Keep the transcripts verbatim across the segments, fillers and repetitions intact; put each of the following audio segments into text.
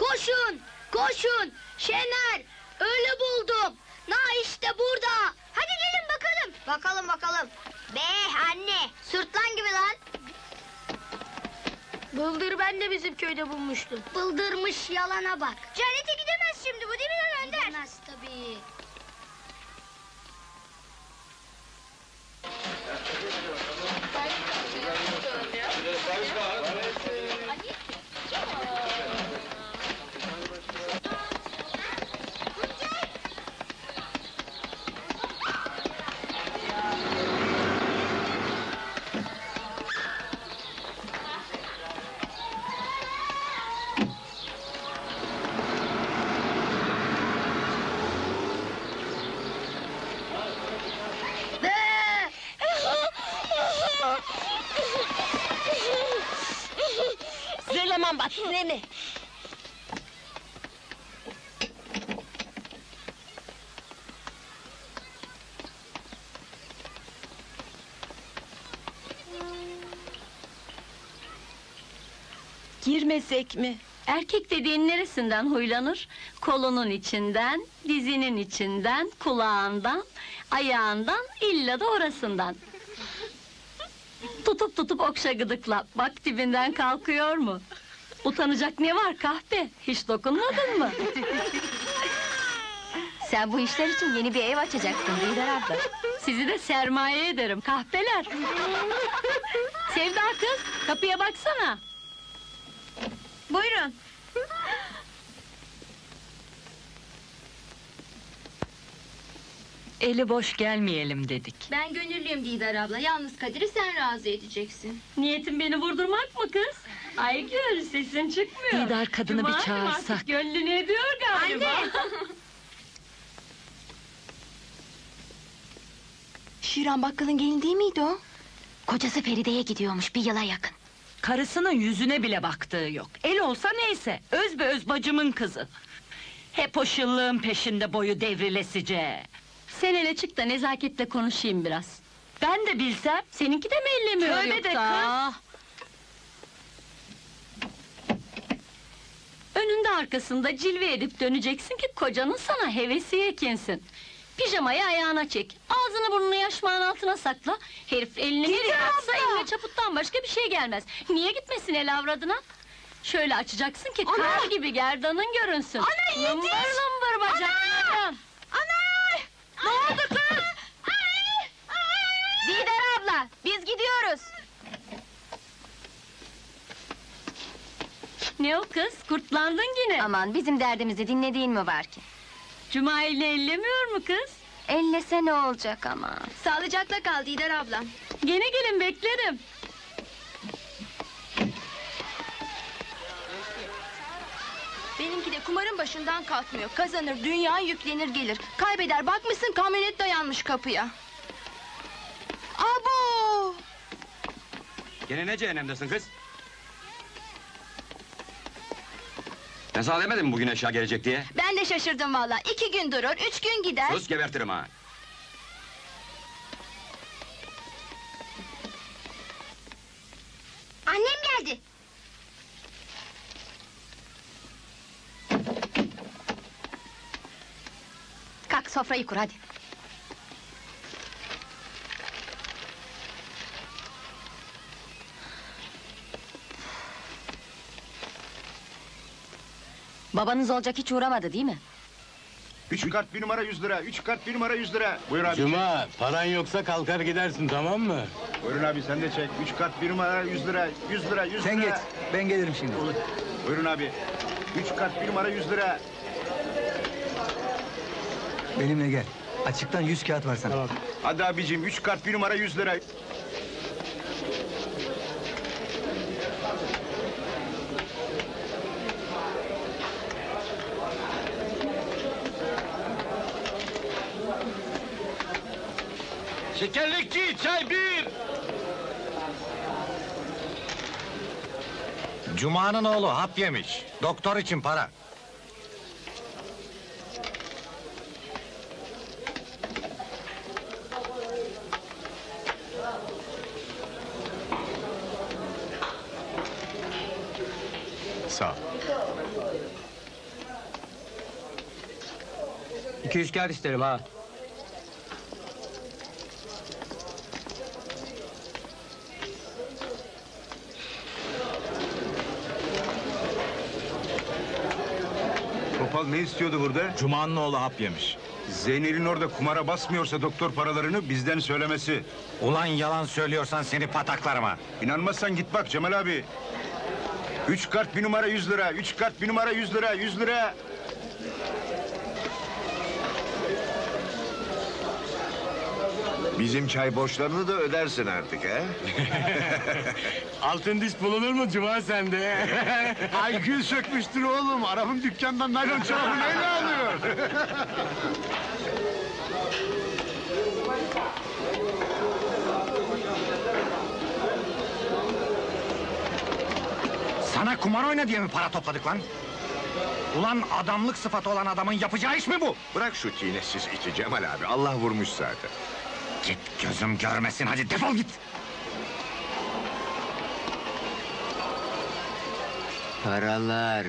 Koşun, koşun! Şener, ölü buldum! Na işte burada! Hadi gelin bakalım! Bakalım bakalım! Be anne, sırtlan gibi lan! Bıldır ben de bizim köyde bulmuştum. Bıldırmış, yalana bak! Cennete gidemez şimdi bu değil mi lan Önder? Gidemez tabii! Nene! Girmesek mi? Erkek dediğin neresinden huylanır? Kolunun içinden, dizinin içinden, kulağından, ayağından, illa da orasından. Tutup tutup okşa gıdıkla, bak dibinden kalkıyor mu? Utanacak ne var kahpe? Hiç dokunmadın mı? Sen bu işler için yeni bir ev açacaksın Lider abla. Sizi de sermaye ederim kahpeler. Sevda kız, kapıya baksana. Buyurun. Eli boş gelmeyelim dedik. Ben gönüllüyüm Didar abla, yalnız Kadir'i sen razı edeceksin. Niyetin beni vurdurmak mı kız? Aygül, sesin çıkmıyor. Didar kadını Cuma bir çağırsak. Gönlünü ediyor galiba. Anne! Şiran bakkalın gelin değil miydi o? Kocası Feride'ye gidiyormuş, bir yıla yakın. Karısının yüzüne bile baktığı yok. El olsa neyse, öz be öz bacımın kızı. Hep o şıllığın peşinde boyu devrilesice. Sen hele çık da nezaketle konuşayım biraz. Ben de bilsem, seninki de mi ellemiyor yoksa? Tövbe de kız! Önünde arkasında cilve edip döneceksin ki kocanın sana hevesi yekinsin. Pijamayı ayağına çek, ağzını burnunu yaşmağın altına sakla. Herif elini nereye atsa eline çaputtan başka bir şey gelmez. Niye gitmesin el avradına? Şöyle açacaksın ki ana, kar gibi gerdanın görünsün. Ana yetiş! Lambır lambır bacaklarım! Ne oldu kız? Zidar abla, biz gidiyoruz! Ne o kız, kurtlandın yine! Aman, bizim derdimizi dinlediğin mi var ki? Cuma ile ellemiyor mu kız? Ellese ne olacak ama? Sağlıcakla kal Zidar ablam! Gene gelin, beklerim! Benimki de kumarın başından kalkmıyor, kazanır, dünya yüklenir gelir. Kaybeder, bakmışsın kamyonet dayanmış kapıya. Abo! Gene ne cehennemdesin kız? Ben sana demedim mi bugün eşya gelecek diye? Ben de şaşırdım valla, iki gün durur, üç gün gider. Sus, gebertirim ha! Annem geldi! Kalk sofrayı kur hadi. Babanız olacak hiç uğramadı değil mi? Üç kart bir numara yüz lira, üç kart bir numara yüz lira. Buyur abi. Cuma, paran yoksa kalkar gidersin tamam mı? Buyurun abi sen de çek, üç kart bir numara yüz lira, yüz lira, yüz lira. Sen git, ben gelirim şimdi. Olur. Buyurun abi, üç kart bir numara yüz lira. Benimle gel. Açıktan yüz kağıt var sana. Tamam. Hadi abicim, üç kart bir numara yüz lira. Şekerlikçi çay bir. Cuma'nın oğlu hap yemiş. Doktor için para. Sağ ol. iki yüz kağıt isterim ha. Topal ne istiyordu burada? Cuma'nın oğlu hap yemiş. Zeynel'in orada kumara basmıyorsa doktor paralarını bizden söylemesi. Ulan yalan söylüyorsan seni pataklarım ha. İnanmazsan git bak Cemal abi. Üç kart bir numara yüz lira, üç kart bir numara yüz lira, yüz lira. Bizim çay borçlarını da ödersin artık ha. Altın diş bulunur mu Cuma sende? Aygül sökmüştür oğlum. Arabım dükkandan naylon çorabı neyle alıyor? Sana kumar oyna diye mi para topladık lan? Ulan adamlık sıfatı olan adamın yapacağı iş mi bu? Bırak şu tinesiz iti Cemal abi. Allah vurmuş zaten. Git gözüm görmesin, hadi defol git! Paralar...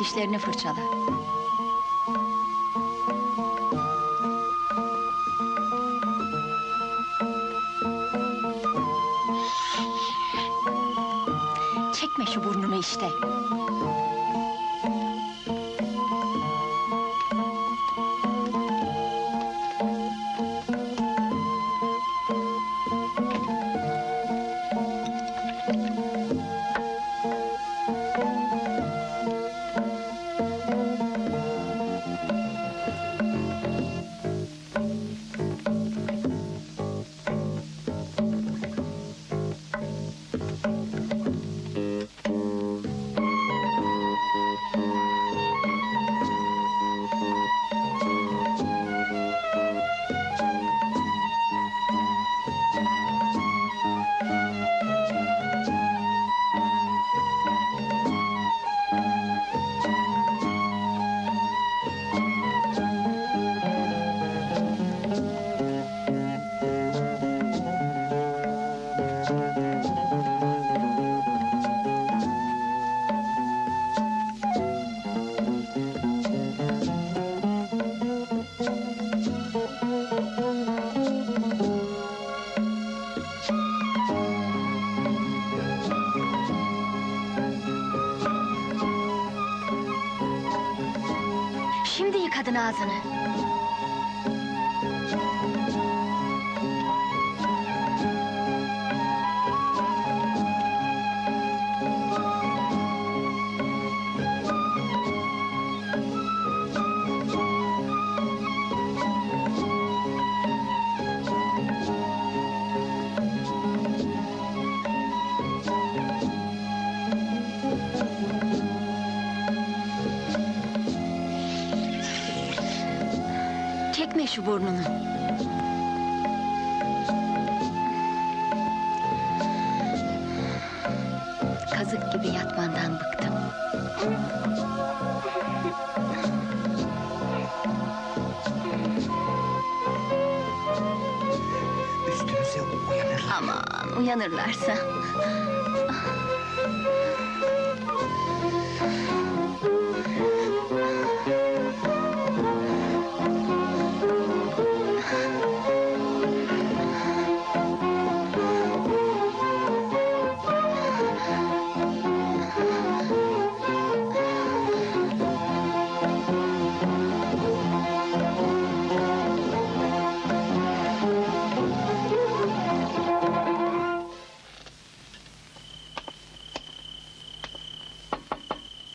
Dişlerini fırçala. Çekme şu burnumu işte. Şu burnunu. Kazık gibi yatmandan bıktım. Üstünüze Aman uyanırlarsa.